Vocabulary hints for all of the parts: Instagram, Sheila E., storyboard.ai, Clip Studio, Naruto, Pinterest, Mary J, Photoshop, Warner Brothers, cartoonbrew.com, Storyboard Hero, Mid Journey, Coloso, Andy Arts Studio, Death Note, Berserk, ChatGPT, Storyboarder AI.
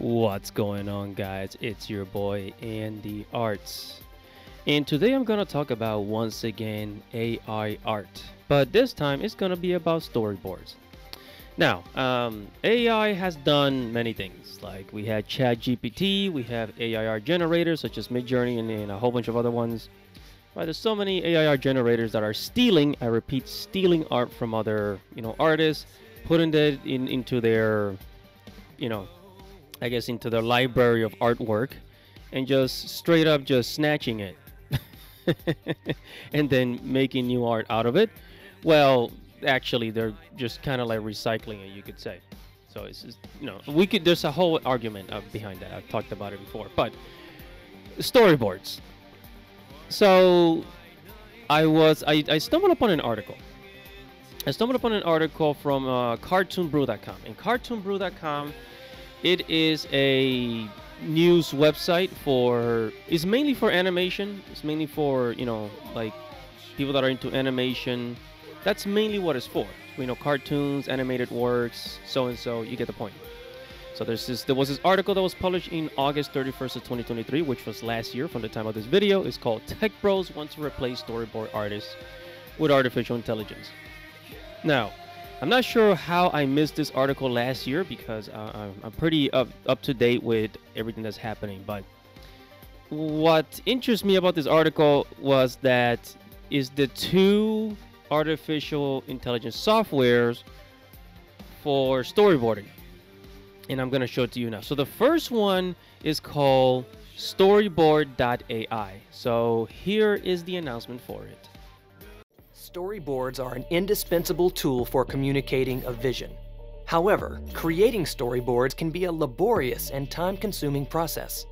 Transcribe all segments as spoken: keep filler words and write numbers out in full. What's going on, guys? It's your boy Andy Arts, and today I'm gonna talk about once again A I art, but this time it's gonna be about storyboards. Now, um, A I has done many things. Like we had ChatGPT, we have A I art generators such as Mid Journey and, and a whole bunch of other ones. Right, there's so many A I art generators that are stealing, I repeat, stealing art from other, you know, artists, putting it in into their, you know, I guess into their library of artwork, and just straight up just snatching it and then making new art out of it. Well, actually they're just kind of like recycling it, you could say. So it's just, you know, we could, there's a whole argument uh, behind that. I've talked about it before, but storyboards. So I was, I, I stumbled upon an article. I stumbled upon an article from uh, cartoon brew dot com, and cartoon brew dot com, it is a news website for, it's mainly for animation. It's mainly for, you know, like people that are into animation. That's mainly what it's for. You know, cartoons, animated works, so-and-so, you get the point. So there's this, there was this article that was published in August thirty-first of twenty twenty-three, which was last year from the time of this video. It's called Tech Bros Want to Replace Storyboard Artists with Artificial Intelligence. Now, I'm not sure how I missed this article last year because uh, I'm pretty up, up to date with everything that's happening. But what interests me about this article was that is the two artificial intelligence softwares for storyboarding. And I'm going to show it to you now. So the first one is called storyboard dot A I. So here is the announcement for it. Storyboards are an indispensable tool for communicating a vision. However, creating storyboards can be a laborious and time-consuming process.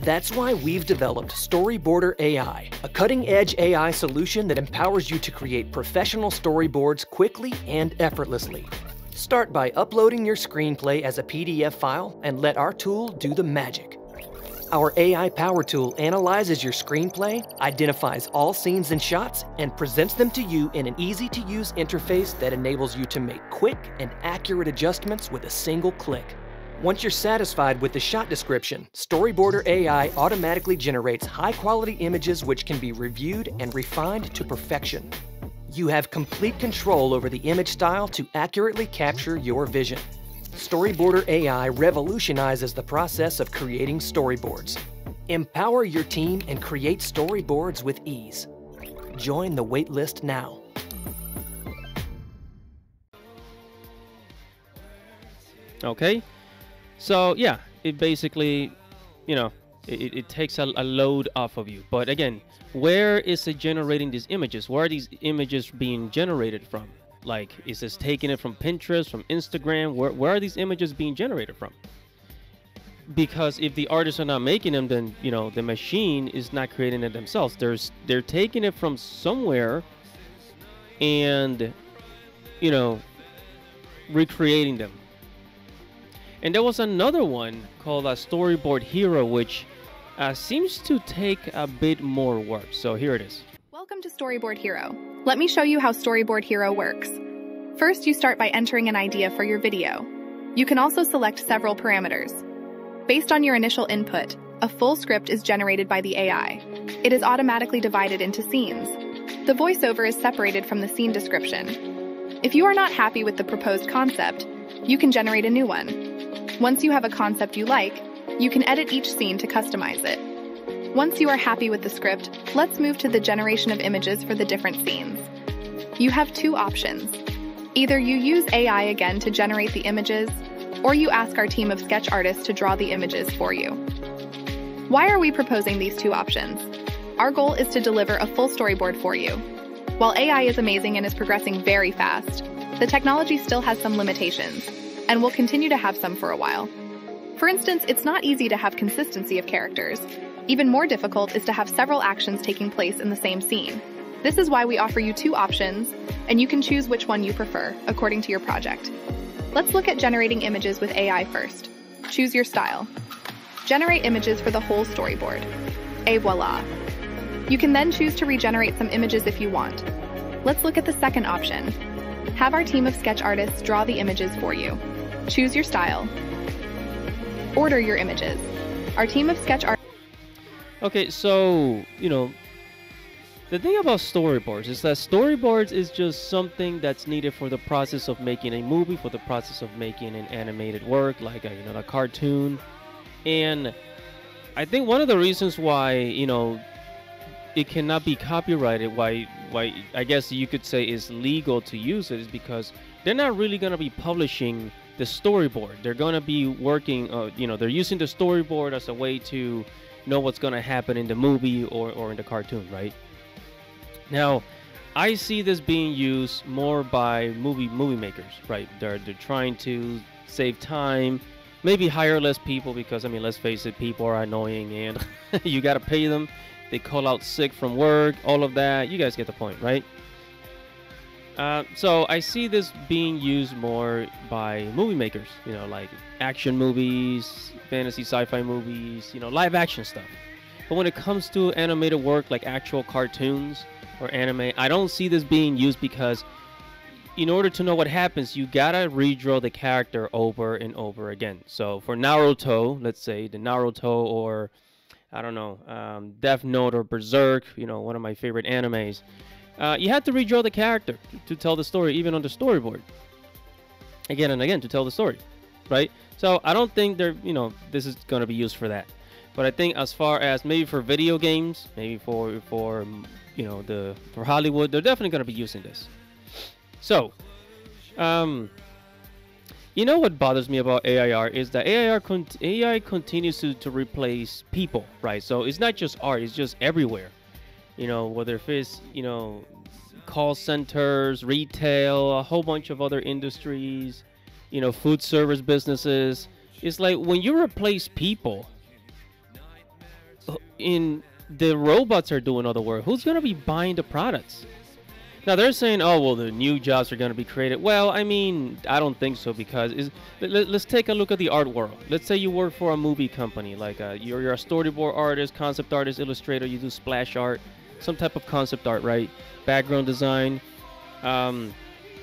That's why we've developed Storyboarder A I, a cutting-edge A I solution that empowers you to create professional storyboards quickly and effortlessly. Start by uploading your screenplay as a P D F file and let our tool do the magic. Our A I power tool analyzes your screenplay, identifies all scenes and shots, and presents them to you in an easy-to-use interface that enables you to make quick and accurate adjustments with a single click. Once you're satisfied with the shot description, Storyboarder A I automatically generates high-quality images which can be reviewed and refined to perfection. You have complete control over the image style to accurately capture your vision. Storyboarder A I revolutionizes the process of creating storyboards. Empower your team and create storyboards with ease. Join the waitlist now. Okay, so yeah, it basically, you know, it, it takes a, a load off of you. But again, where is it generating these images? Where are these images being generated from? Like, is this taking it from Pinterest, from Instagram? Where, where are these images being generated from? Because if the artists are not making them, then, you know, the machine is not creating it themselves. There's, they're taking it from somewhere and, you know, recreating them. And there was another one called a Storyboard Hero, which uh, seems to take a bit more work. So here it is. Welcome to Storyboard Hero. Let me show you how Storyboard Hero works. First, you start by entering an idea for your video. You can also select several parameters. Based on your initial input, a full script is generated by the A I. It is automatically divided into scenes. The voiceover is separated from the scene description. If you are not happy with the proposed concept, you can generate a new one. Once you have a concept you like, you can edit each scene to customize it. Once you are happy with the script, let's move to the generation of images for the different scenes. You have two options. Either you use A I again to generate the images, or you ask our team of sketch artists to draw the images for you. Why are we proposing these two options? Our goal is to deliver a full storyboard for you. While A I is amazing and is progressing very fast, the technology still has some limitations, and will continue to have some for a while. For instance, it's not easy to have consistency of characters. Even more difficult is to have several actions taking place in the same scene. This is why we offer you two options, and you can choose which one you prefer, according to your project. Let's look at generating images with A I first. Choose your style. Generate images for the whole storyboard. Et voila. You can then choose to regenerate some images if you want. Let's look at the second option. Have our team of sketch artists draw the images for you. Choose your style. order your images. Our team of sketch art. Okay, so, you know, the thing about storyboards is that storyboards is just something that's needed for the process of making a movie, for the process of making an animated work, like a, you know, a cartoon. And I think one of the reasons why, you know, it cannot be copyrighted, why, why I guess you could say it's legal to use it, is because they're not really going to be publishing the storyboard. They're going to be working, uh, you know, they're using the storyboard as a way to know what's going to happen in the movie or, or in the cartoon, right? Now, I see this being used more by movie movie makers, right? They're, they're trying to save time, maybe hire less people because, I mean, let's face it, people are annoying and you got to pay them. They call out sick from work, all of that. You guys get the point, right? Uh, so I see this being used more by movie makers, you know, like action movies, fantasy sci-fi movies, you know, live action stuff. But when it comes to animated work like actual cartoons or anime, I don't see this being used because in order to know what happens, you gotta redraw the character over and over again. So for Naruto, let's say the Naruto or, I don't know, um, Death Note or Berserk, you know, one of my favorite animes. Uh, you have to redraw the character to tell the story, even on the storyboard, again and again to tell the story, right? So I don't think they're, you know, this is going to be used for that. But I think as far as maybe for video games, maybe for for you know the for Hollywood, they're definitely going to be using this. So, um, you know what bothers me about A I R is that A I R con A I continues to to replace people, right? So it's not just art; it's just everywhere. You know, whether if it's, you know, call centers, retail, a whole bunch of other industries, you know, food service businesses. It's like when you replace people, in the robots are doing all the work. Who's going to be buying the products? Now they're saying, oh, well, the new jobs are going to be created. Well, I mean, I don't think so, because is let, let's take a look at the art world. Let's say you work for a movie company, like uh, you're, you're a storyboard artist, concept artist, illustrator, you do splash art, some type of concept art, right? Background design. Um,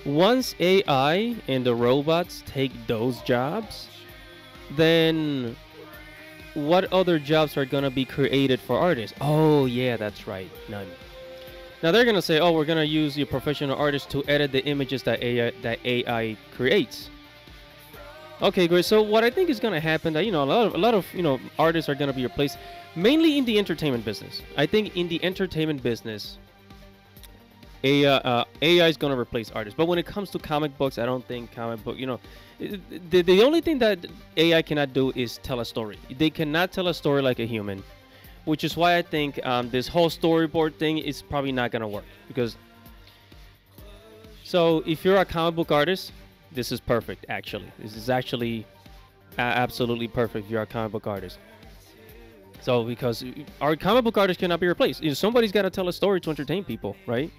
once A I and the robots take those jobs, then what other jobs are going to be created for artists? Oh, yeah, that's right. None. Now they're going to say, oh, we're going to use your professional artists to edit the images that A I, that A I creates. Okay, great. So what I think is going to happen, that, you know, a lot of, a lot of you know, artists are going to be replaced, mainly in the entertainment business. I think in the entertainment business, A I, uh, A I is going to replace artists. But when it comes to comic books, I don't think comic book, you know, the, the only thing that A I cannot do is tell a story. They cannot tell a story like a human, which is why I think um, this whole storyboard thing is probably not going to work. Because, so if you're a comic book artist, this is perfect, actually. This is actually uh, absolutely perfect if you're a comic book artist. So because our comic book artists cannot be replaced. You know, somebody's got to tell a story to entertain people, right?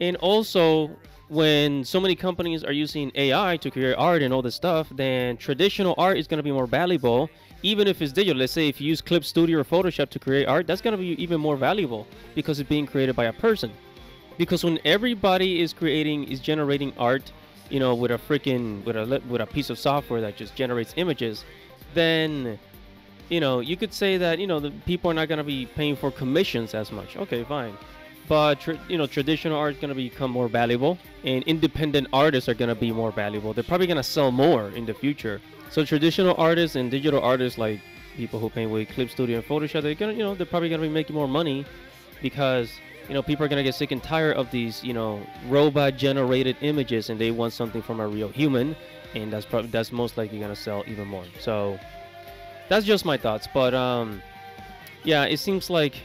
And also, when so many companies are using A I to create art and all this stuff, then traditional art is going to be more valuable, even if it's digital. Let's say if you use Clip Studio or Photoshop to create art, that's going to be even more valuable because it's being created by a person. Because when everybody is creating, is generating art, you know, with a freaking, with a, with a piece of software that just generates images, then, you know, you could say that, you know, the people are not going to be paying for commissions as much. Okay, fine. But, you know, traditional art is going to become more valuable, and independent artists are going to be more valuable. They're probably going to sell more in the future. So traditional artists and digital artists, like people who paint with Clip Studio and Photoshop, they're going to, you know, they're probably going to be making more money because, you know, people are going to get sick and tired of these, you know, robot-generated images, and they want something from a real human, and that's probably, that's most likely going to sell even more. So that's just my thoughts. But, um, yeah, it seems like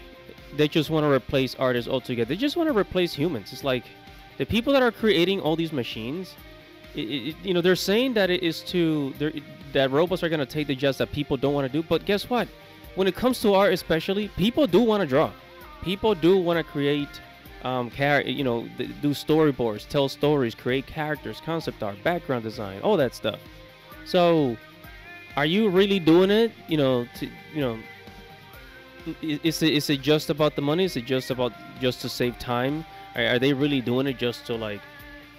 they just want to replace artists altogether. They just want to replace humans. It's like the people that are creating all these machines, it, it, you know, they're saying that it is to, it, that robots are going to take the jobs that people don't want to do. But guess what? When it comes to art especially, people do want to draw. People do want to create, um, char you know, th do storyboards, tell stories, create characters, concept art, background design, all that stuff. So are you really doing it, you know, to, you know, Is it, is it just about the money? Is it just about just to save time? Are, are they really doing it just to, like,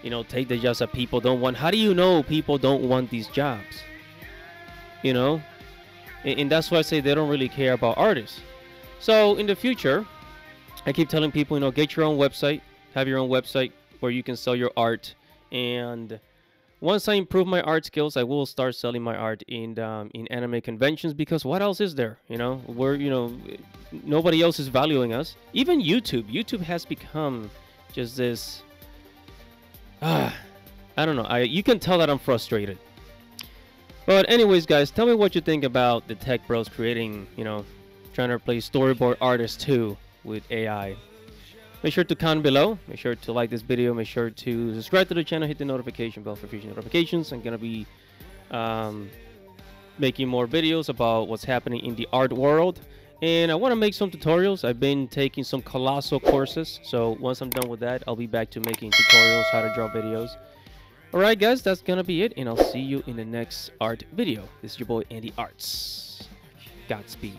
you know, take the jobs that people don't want? How do you know people don't want these jobs? you know, and, and that's why I say they don't really care about artists. So in the future, I keep telling people, you know, get your own website, have your own website where you can sell your art. And once I improve my art skills, I will start selling my art in um, in anime conventions, because what else is there? You know, we're, you know, nobody else is valuing us. Even YouTube. YouTube has become just this. Uh, I don't know. I you can tell that I'm frustrated. But anyways, guys, tell me what you think about the tech bros creating, you know, trying to replace storyboard artists too with A I. Make sure to comment below. Make sure to like this video. Make sure to subscribe to the channel. Hit the notification bell for future notifications. I'm gonna be um, making more videos about what's happening in the art world, and I want to make some tutorials. I've been taking some Coloso courses, so once I'm done with that, I'll be back to making tutorials how to draw videos. All right, guys, that's gonna be it, and I'll see you in the next art video. This is your boy Andy Arts. Godspeed.